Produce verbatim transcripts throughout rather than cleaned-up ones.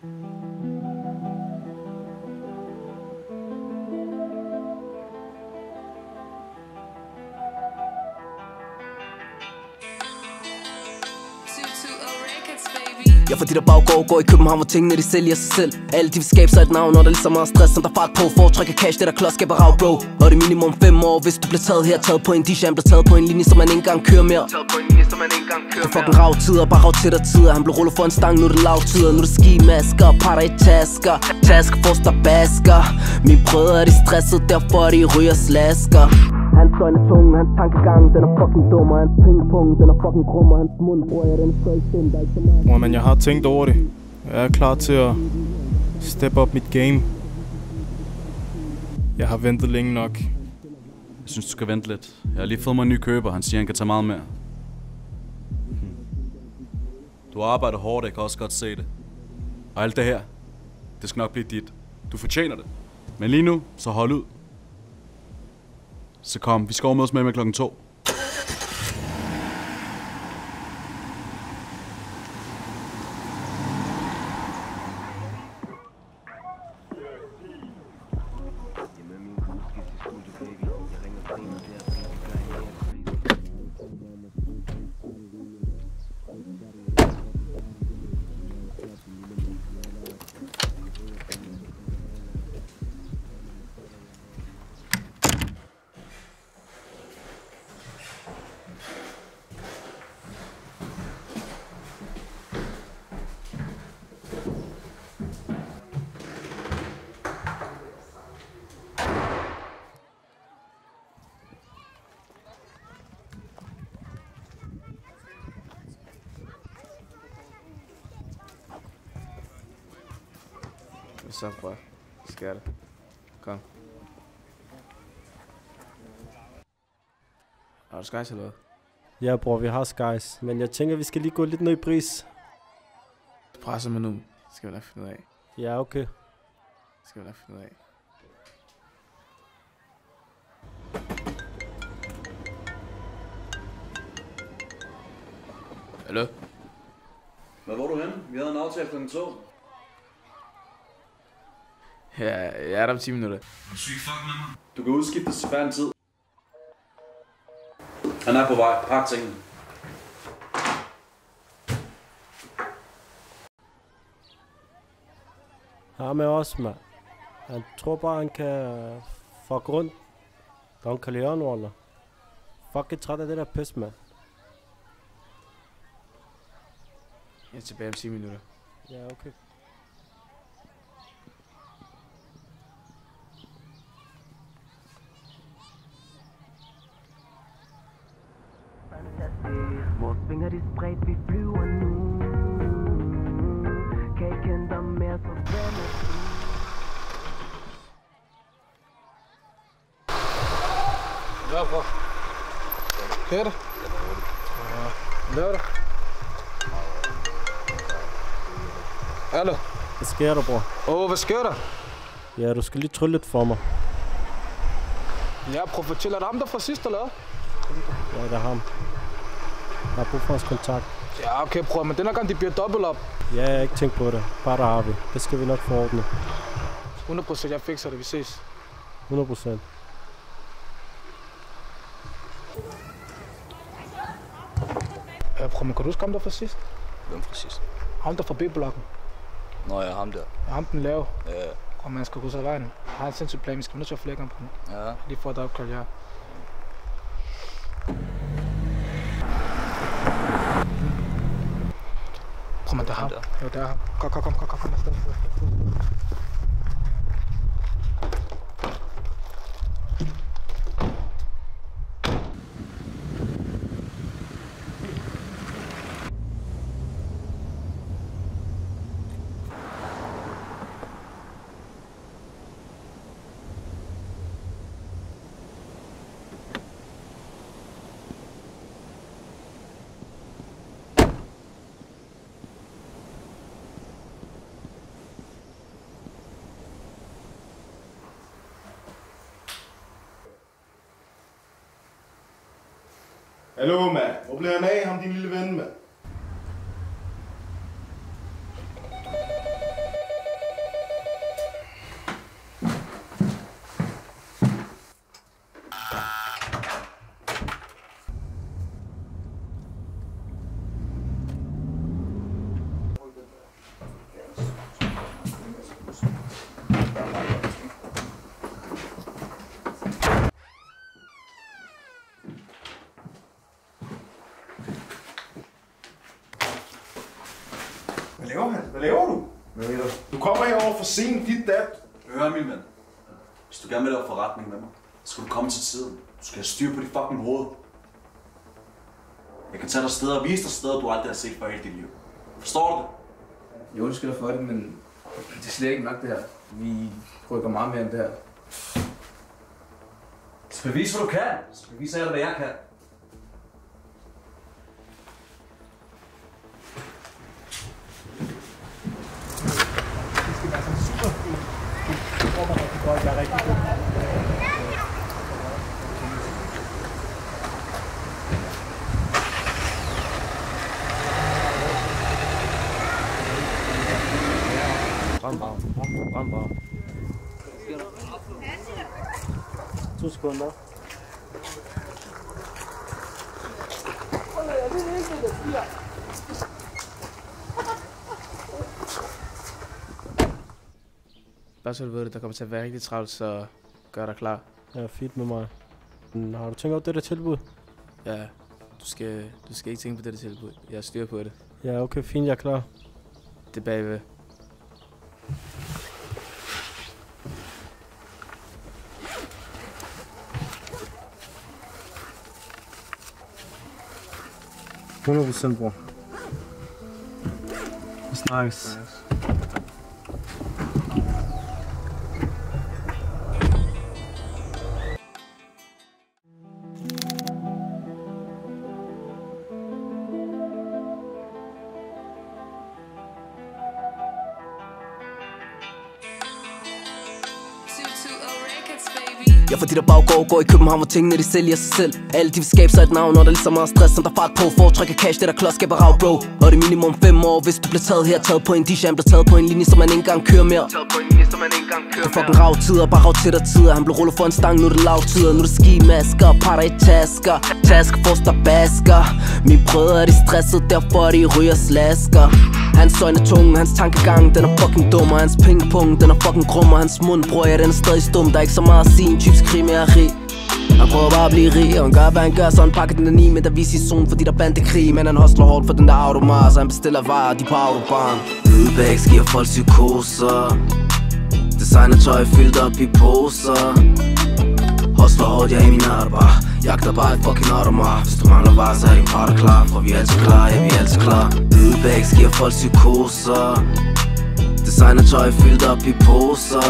Jeg får dit der baggård går i København, hvor tingene de sælger sig selv. Alle de vil skabe sig et navn, når der lige så meget stress, som der fart på. Foretrækker cash, det der klods skaber rav, bro. Og det minimum fem år, hvis du bliver taget her. Taget på en dish, han bliver taget på en linje, som man ikke engang kører mere. Det er fucking rav tider, bare rav tæt og tider. Han blev rullet for en stang, nu er det lav tider. Nu er det skimasker, parter i tasker. Tasker, forster, basker. Mine brødre er de stressede, derfor er de ryger slasker. Hans øjne er tunge, hans tankegang, den er fucking dum. Og hans pengepunkt, den er fucking krum. Og hans mund, bror, jeg den er stadig stemt, der er ikke så meget. Bror, men jeg har tænkt over det. Jeg er klar til at steppe op mit game. Jeg har ventet længe nok. Jeg synes, du skal vente lidt. Jeg har lige fået mig en ny køber, han siger, han kan tage meget mere. Du arbejder hårdt, jeg kan også godt se det. Og alt det her, det skal nok blive dit. Du fortjener det. Men lige nu, så hold ud. Så kom, vi skal overmødes med med klokken to. What's up, boy? Let's get it. Kom. Har du skies eller hvad? Ja, bror, vi har skies. Men jeg tænker, vi skal lige gå lidt ned i pris. Du presser mig nu. Det skal vi nok finde ud af. Ja, okay. Det skal vi nok finde ud af. Hallo? Hvad var du henne? Vi havde en aftale klokken to. Ja, jeg er der om ti minutter. Du kan udskiftes til hver en tid. Han er på vej. Pak tingene. Her med os, mand. Han tror bare, han kan fuck rundt. Don Corleone, eller? Fuck, jeg er træt af det der pis, mand. Jeg er tilbage om ti minutter. Ja, okay. Vores vinger de spredt, vi flyver nu. Kan ikke ændre mere, så hvad med du? Hvad er det? Kører det? Hvad er det? Hallo? Hvad sker der, bror? Åh, hvad sker der? Ja, du skal lige trylle lidt for mig. Ja, prøv at fortælle, er det ham der fra sidst, eller? Ja, det er ham. Jeg har brug for hans kontakt. Ja, okay, bror, men denne gang de bliver dobbelt op. Ja, jeg har ikke tænkt på det. Bare der har vi. Det skal vi nok forordne. hundrede procent, jeg fikser det. Vi ses. hundrede procent. Ja, bror, men kan du huske ham der fra sidst? Hvem fra sidst? Ham der fra B-blokken. Nå ja, ham der. Ja, ham den lave. Ja. Og man skal huske af vejen. Jeg har en sindssygt plan. Vi skal nødt til at flække ham på den. Ja. Lige for at opkalde jer. Kom, der er ham. Jo, der er ham. Kom, kom, kom, kom, kom, kom. Hallo, mand. Hvor blev han af, ham din lille ven, mand? Hvad laver han? Hvad laver du? Hvad ved du? Du kommer herover for sent, dit dat. Hør, min ven. Hvis du gerne vil lave forretning med mig, så skal du komme til tiden. Du skal have styr på dit fucking hoved. Jeg kan tage dig steder og vise dig steder, du aldrig har set før i dit liv. Forstår du det? Jo, skal for det, men det er slet ikke nok det her. Vi rykker meget mere end det her. Du skal bevise, hvad du kan. Du skal bevise alt, hvad jeg kan. Jeg er rigtig god. Brandbar, brandbar. To sekunder. Bare så du ved det, der kommer til at være rigtig travlt, så gør dig klar. Ja, fint med mig. Men har du tænkt over det der tilbud? Ja, du skal, du skal ikke tænke på det der tilbud. Jeg styrer på det. Ja, okay, fint, jeg er klar. Det er bagved. hundrede procent, bror. It's nice. Ja, fordi der baggår går i København, hvor tingene de sælger sig selv. Alle de vil skabe sig et navn, og der er lige så meget stress, som der fart på. Foretrækker cash, det der klods skaber rav, bro. Og det er minimum fem år, hvis du bliver taget her. Taget på en dish, han bliver taget på en linje, som man ikke engang kører mere. Det er fucking rav tider, bare rav tætter tider. Han blev rullet for en stang, nu er det lav tider. Nu er det skimasker, parter i tasker. Tasker, forster, basker. Mine brødre er de stressede, derfor de ryger slasker. Hans øjne tunge, hans tankegang, den er fucking dum. Og hans pingpong, den er fucking krum. Og hans mund, bror, ja, den er stadig stum. Der er ikke så meget at sige, en typisk krim, jeg er rig. Han prøver bare at blive rig, og han gør, hvad han gør. Så han pakker den der ni, men der viser i zone, fordi der bande krig. Men han hostler hårdt for den der automar, så han bestiller varer, de på autobahn. Lydbags giver folk psykoser. Designer tøj fyldt op i poser. Hostler hårdt, jeg er i min arbar. Jagter bare et fucking automar. Hvis du mangler varer, så er din parter klar. For vi er altid klar, ja, vi er altid klar. Lydbags giver folk psykoser. Designer tøj fyldt op i poser.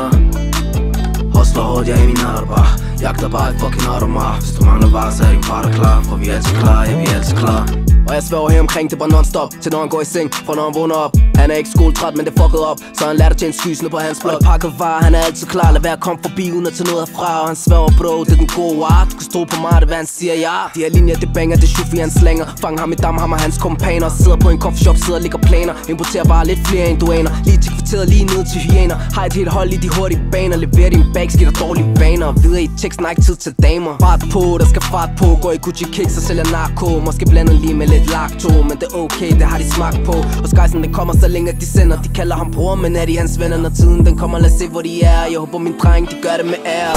Hostler hårdt, jeg er i min arbar. Jagter bare et fucking automar. Hvis du mangler varer, så er din parter klar. For vi er altid klar, ja, vi er altid klar. Og jeg sværger her omkring, det var non-stop. Til når han går i seng, fra når han vågner op. Han er ikke skoletræt, men det fucket op. Så han lærte at tjene skysene på hans blok. Og pakker varer, han er altid klar. Lad være at komme forbi, uden at tage noget herfra. Og han sværger, bro, det er den gode art. Du kan stå på mig, det er hvad han siger, ja. De her linjer, det banger, det shuffy, han slænger. Fang ham i dam, ham og hans kompaner. Sidder på en coffeeshop, sidder og ligger planer. Importerer bare lidt flere end du aner. Lige til kvarteret, lige ned til hyener. Har et helt hold i de hurtige baner. Leverer din bag, skitter dårlige vaner. Videre i teksten, har ikke tid til damer. Fart på, der skal fart på. Går i Gucci Kicks og sælger narko. Måske blander lige med lidt lacto, men det er okay, det har de smagt på. Og skejsen, den kommer så længe, at de sender. De kalder ham bror, men er de hans venner, når tiden den kommer? Lad os se, hvor de er. Jeg håber, min dreng, de gør det med ære.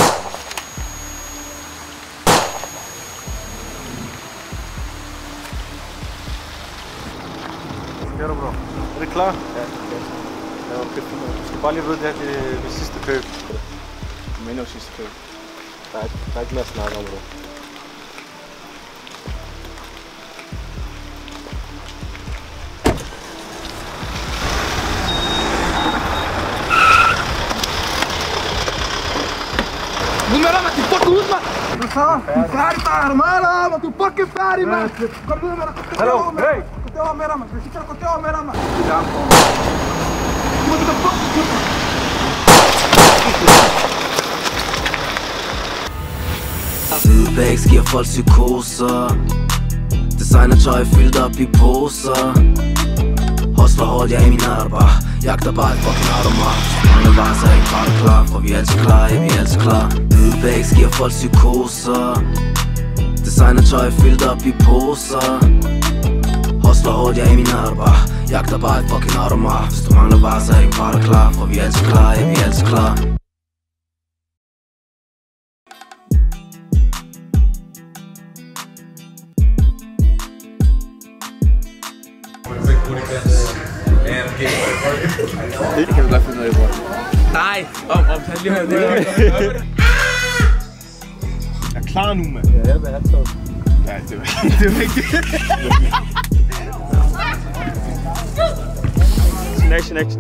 Hvad gør du, bror? Er det klar? Ja, okay. Jeg har købt noget. Du skal bare lige vide, det her det er det sidste køb. Du mener jo sidste køb. Der er ikke mere at snakke om, bror. Tá, pare para mano, mas tu pouco pare mano. Correu mano. Hello, hey. Correu mano, mas se quer correu mano, mano. Já. Muito da pouco. Lydbags giver folk psykoser. Designertøj fyldt op i poser. Hostler hårdt, jeg er i min arbar. Jagter bare et fucking automar. Mange varer, så er ikke bare klar. For vi er altid klar, ja, vi er altid klar. Lydbags giver folk psykoser. Designertøj fyldt op i poser. Hostler hårdt, jeg er i min arbar. Jagter bare et fucking automar. Hvis du mangler varer, så er ikke bare klar. For vi er altid klar, ja, vi er altid klar. Nej, om, om, tag lige med det. Jeg er klar nu, mand. Ja, jeg vil have taget. Nej, det var ikke det. Var ikke det. Next, next.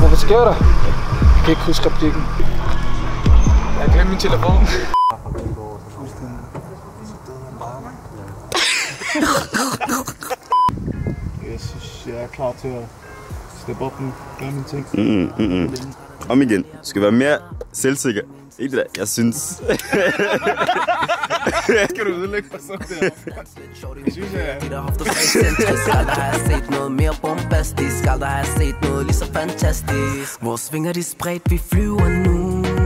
Hvad sker der? Jeg kan ikke huske replikken. Jeg glemte min telefon. Jeg synes, jeg er klar til at steppe op nu. Gør mine ting. Mm, mm, mm. Om igen. Du skal være mere selvsikker. Ikke det der, jeg synes. Skal du udlægge for sådan der? Jeg synes, jeg er. Aldrig har jeg set noget mere bombastisk. Aldrig har jeg set noget lige så fantastisk. Vores vinger de spredt, vi flyver nu.